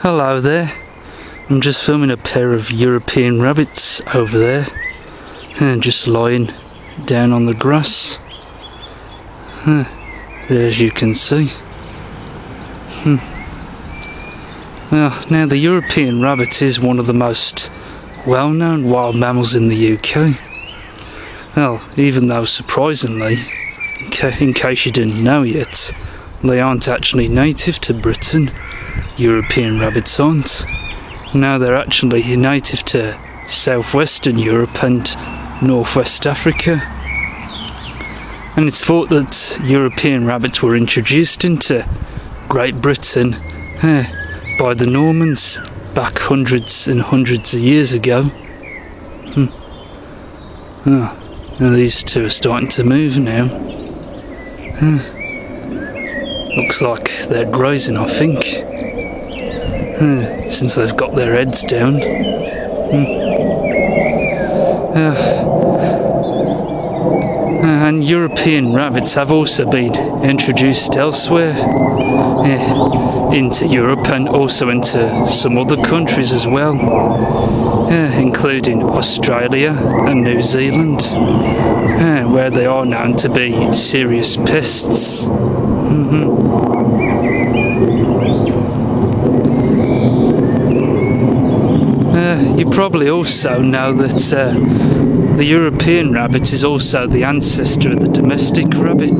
Hello there, I'm just filming a pair of European rabbits over there and just lying down on the grass there, as you can see. Well, now the European rabbit is one of the most well-known wild mammals in the UK. Well, even though surprisingly, in case you didn't know yet, they aren't actually native to Britain. European rabbits aren't. Now they're actually native to southwestern Europe and northwest Africa. And it's thought that European rabbits were introduced into Great Britain by the Normans back hundreds and hundreds of years ago. Oh, now these two are starting to move now. Looks like they're grazing, I think. Since they've got their heads down. And European rabbits have also been introduced elsewhere into Europe and also into some other countries as well, including Australia and New Zealand, where they are known to be serious pests. You probably also know that the European rabbit is also the ancestor of the domestic rabbit.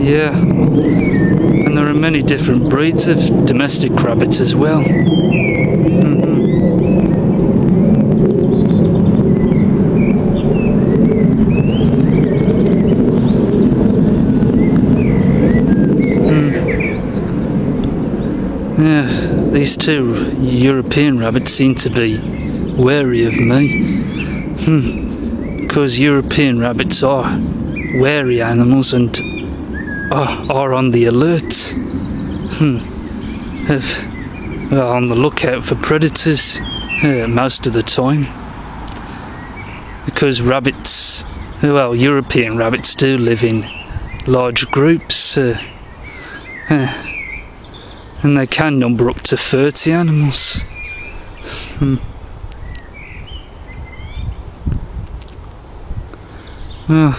Yeah, and there are many different breeds of domestic rabbits as well. These two European rabbits seem to be wary of me, because European rabbits are wary animals and are on the alert, on the lookout for predators most of the time, because rabbits, well, European rabbits do live in large groups. And they can number up to 30 animals. Well,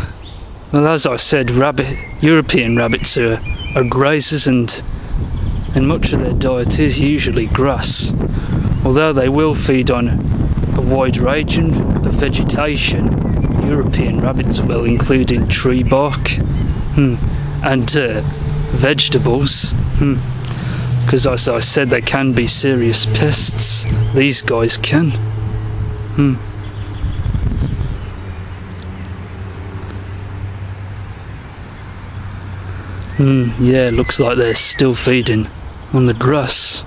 as I said, European rabbits are grazers, and much of their diet is usually grass, although they will feed on a wide range of vegetation. European rabbits will, including tree bark and vegetables. Because as I said, they can be serious pests. These guys can. Yeah, looks like they're still feeding on the grass.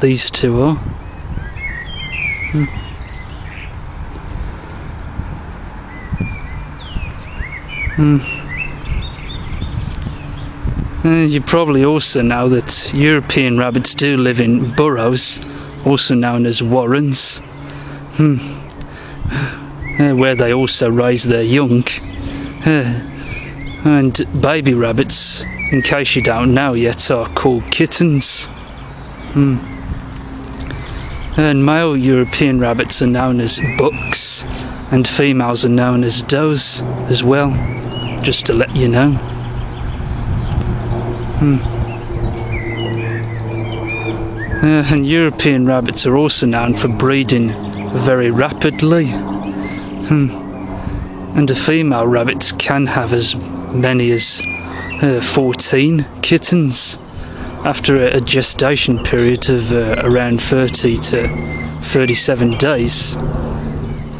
These two are. You probably also know that European rabbits do live in burrows, also known as warrens, where they also raise their young. And baby rabbits, in case you don't know yet, are called kittens. And male European rabbits are known as bucks, and females are known as does as well, just to let you know. And European rabbits are also known for breeding very rapidly, and a female rabbit can have as many as 14 kittens after a gestation period of around 30 to 37 days,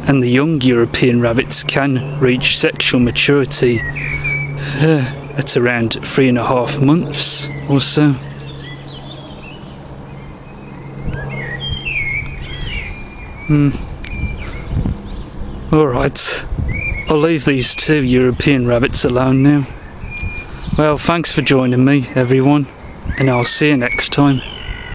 and the young European rabbits can reach sexual maturity at around 3.5 months or so. Alright, I'll leave these two European rabbits alone now. Well, thanks for joining me, everyone, and I'll see you next time.